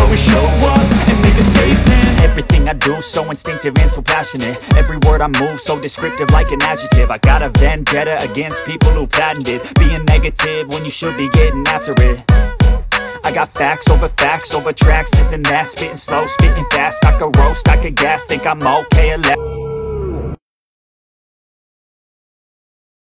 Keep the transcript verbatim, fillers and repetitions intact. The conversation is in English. always show up and make a statement. Everything I do, so instinctive and so passionate. Every word I move, so descriptive like an adjective. I got a vendetta against people who patented being negative when you should be getting after it. I got facts over facts over tracks, this and that. Spitting slow, spitting fast. I could roast, I could gas, think I'm okay at last.